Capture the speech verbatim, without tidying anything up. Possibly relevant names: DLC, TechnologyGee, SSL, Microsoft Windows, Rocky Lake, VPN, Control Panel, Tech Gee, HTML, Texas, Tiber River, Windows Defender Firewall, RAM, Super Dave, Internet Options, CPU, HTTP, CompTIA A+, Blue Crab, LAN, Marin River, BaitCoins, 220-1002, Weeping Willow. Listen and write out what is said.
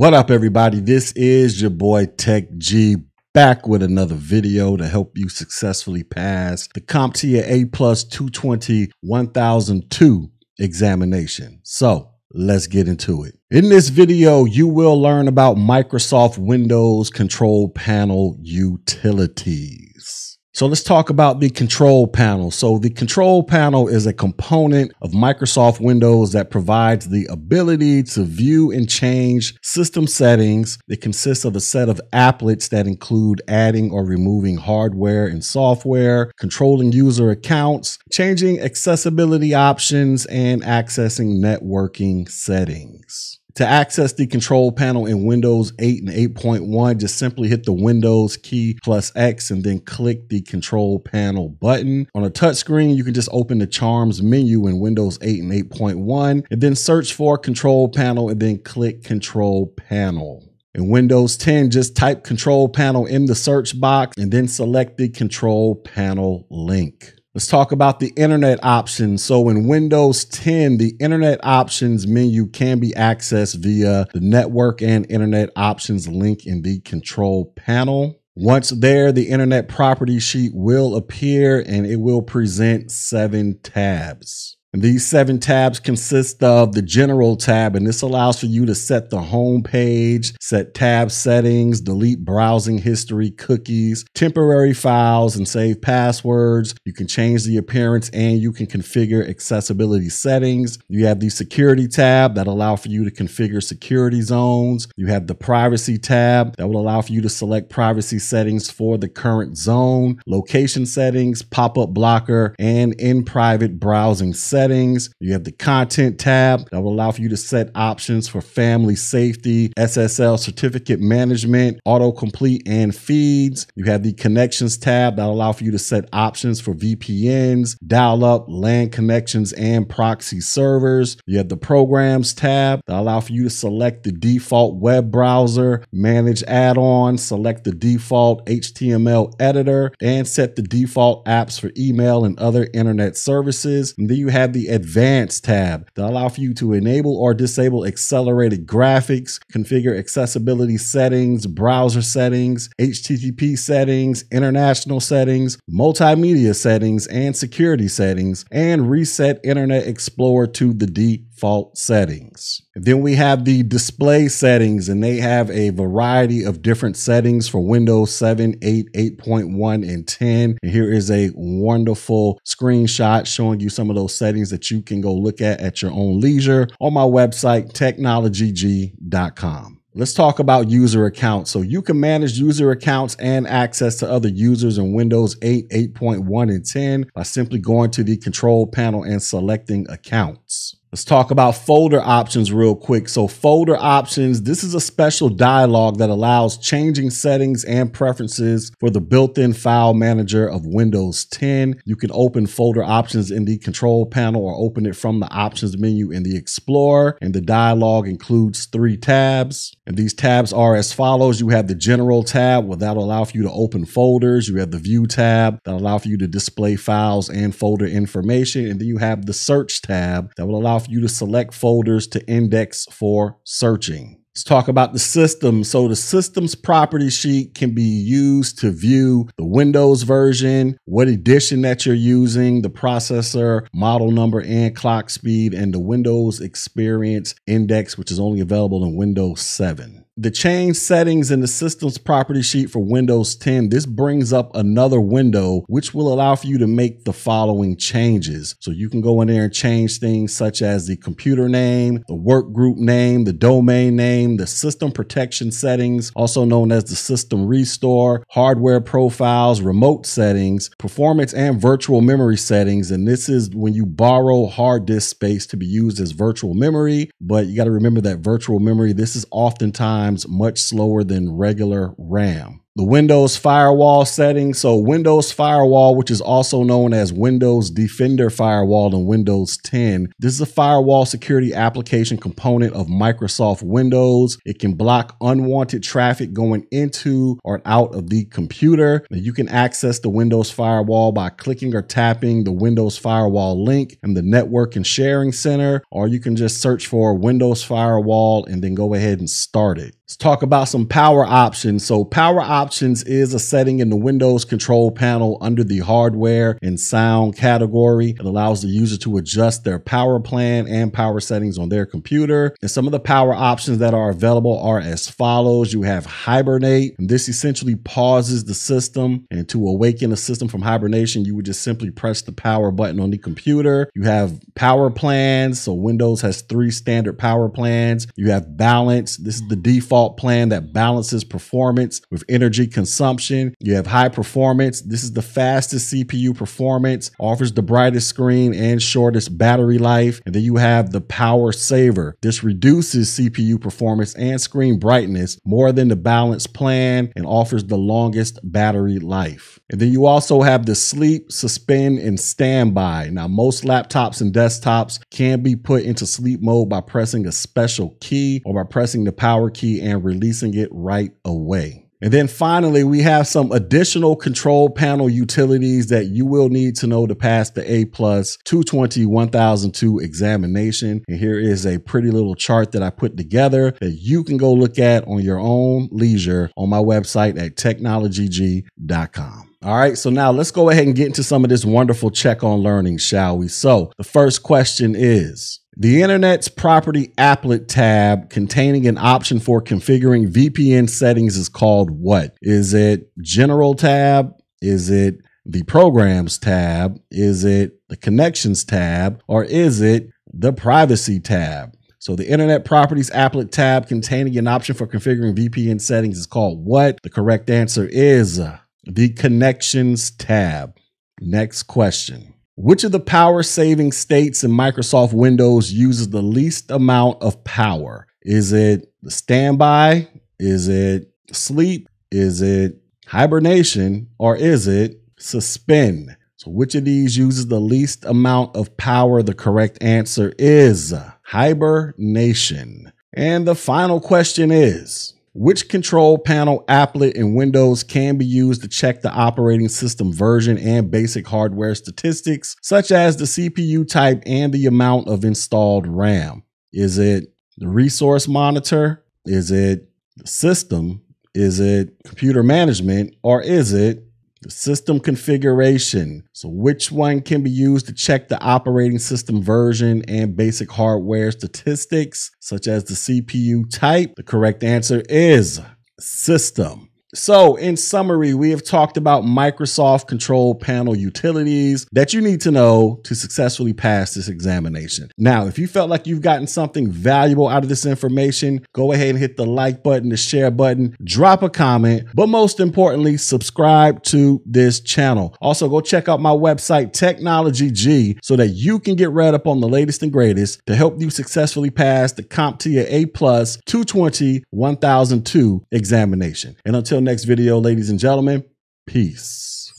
What up, everybody? This is your boy Tech Gee, back with another video to help you successfully pass the CompTIA A+ two twenty dash ten oh two examination. So let's get into it. In this video, you will learn about Microsoft Windows Control Panel Utilities. So let's talk about the control panel. So the control panel is a component of Microsoft Windows that provides the ability to view and change system settings. It consists of a set of applets that include adding or removing hardware and software, controlling user accounts, changing accessibility options, and accessing networking settings. To access the control panel in Windows eight and eight point one, just simply hit the Windows key plus X and then click the control panel button. On a touchscreen, you can just open the Charms menu in Windows eight and eight point one and then search for control panel and then click control panel. In Windows ten, just type control panel in the search box and then select the control panel link. Let's talk about the internet options. So in Windows ten, the internet options menu can be accessed via the network and internet options link in the control panel. Once there, the internet property sheet will appear and it will present seven tabs. And these seven tabs consist of the general tab, and this allows for you to set the home page, set tab settings, delete browsing history, cookies, temporary files, and save passwords. You can change the appearance and you can configure accessibility settings. You have the security tab that allows for you to configure security zones. You have the privacy tab that will allow for you to select privacy settings for the current zone, location settings, pop-up blocker, and in private browsing settings. settings. You have the content tab that will allow for you to set options for family safety, S S L certificate management, autocomplete, and feeds. You have the connections tab that will allow for you to set options for V P Ns, dial-up, LAN connections, and proxy servers. You have the programs tab that will allow for you to select the default web browser, manage add-ons, select the default H T M L editor, and set the default apps for email and other internet services. And then you have the advanced tab that allows you to enable or disable accelerated graphics, configure accessibility settings, browser settings, H T T P settings, international settings, multimedia settings, and security settings, and reset Internet Explorer to the default settings. Then we have the display settings, and they have a variety of different settings for Windows seven, eight, eight point one, and ten. And here is a wonderful screenshot showing you some of those settings that you can go look at at your own leisure on my website, technology gee dot com. Let's talk about user accounts. So you can manage user accounts and access to other users in Windows eight, eight point one, and ten by simply going to the control panel and selecting accounts. Let's talk about folder options real quick. So folder options, this is a special dialog that allows changing settings and preferences for the built-in file manager of Windows ten. You can open folder options in the control panel or open it from the options menu in the Explorer. And the dialog includes three tabs. And these tabs are as follows. You have the general tab, where that'll allow for you to open folders. You have the view tab that'll allow for you to display files and folder information. And then you have the search tab that will allow for you to select folders to index for searching. Let's talk about the system. So the systems property sheet can be used to view the Windows version, what edition that you're using, the processor, model number, and clock speed, and the Windows Experience Index, which is only available in Windows seven. The change settings in the systems property sheet for Windows ten, this brings up another window, which will allow for you to make the following changes. So you can go in there and change things such as the computer name, the work group name, the domain name, the system protection settings, also known as the system restore, hardware profiles, remote settings, performance and virtual memory settings. And this is when you borrow hard disk space to be used as virtual memory. But you got to remember that virtual memory, this is oftentimes much slower than regular RAM. the Windows Firewall settings. So Windows Firewall, which is also known as Windows Defender Firewall in Windows ten. This is a firewall security application component of Microsoft Windows. It can block unwanted traffic going into or out of the computer. Now, you can access the Windows Firewall by clicking or tapping the Windows Firewall link in the Network and Sharing Center, or you can just search for Windows Firewall and then go ahead and start it. Let's talk about some power options. So power options is a setting in the Windows control panel under the hardware and sound category. It allows the user to adjust their power plan and power settings on their computer. And some of the power options that are available are as follows. You have hibernate, and this essentially pauses the system. And to awaken a system from hibernation, you would just simply press the power button on the computer. You have power plans. So Windows has three standard power plans. You have balance. This is the default plan that balances performance with energy consumption. You have high performance. This is the fastest C P U performance, offers the brightest screen and shortest battery life. And then you have the power saver. This reduces C P U performance and screen brightness more than the balance plan and offers the longest battery life. And then you also have the sleep, suspend, and standby. Now, most laptops and desktops can be put into sleep mode by pressing a special key or by pressing the power key and and releasing it right away. And then finally, we have some additional control panel utilities that you will need to know to pass the A plus two twenty dash ten oh two examination. And here is a pretty little chart that I put together that you can go look at on your own leisure on my website at technology gee dot com. All right, so now let's go ahead and get into some of this wonderful check on learning, shall we? So the first question is, the Internet's Property Applet tab containing an option for configuring V P N settings is called what? Is it General tab? Is it the Programs tab? Is it the Connections tab? Or is it the Privacy tab? So the Internet Properties Applet tab containing an option for configuring V P N settings is called what? The correct answer is the Connections tab. Next question. Which of the power saving states in Microsoft Windows uses the least amount of power? Is it standby? Is it sleep? Is it hibernation? Or is it suspend? So which of these uses the least amount of power? The correct answer is hibernation. And the final question is, which control panel applet in Windows can be used to check the operating system version and basic hardware statistics, such as the C P U type and the amount of installed RAM? Is it the resource monitor? Is it the system? Is it computer management? Or is it the system configuration? So which one can be used to check the operating system version and basic hardware statistics, such as the C P U type? The correct answer is system. So in summary, we have talked about Microsoft control panel utilities that you need to know to successfully pass this examination. Now, if you felt like you've gotten something valuable out of this information, go ahead and hit the like button, the share button, drop a comment, but most importantly, subscribe to this channel. Also, go check out my website, Technology Gee, so that you can get read up on the latest and greatest to help you successfully pass the CompTIA A plus two twenty dash ten oh two examination. And until next video, ladies and gentlemen, peace.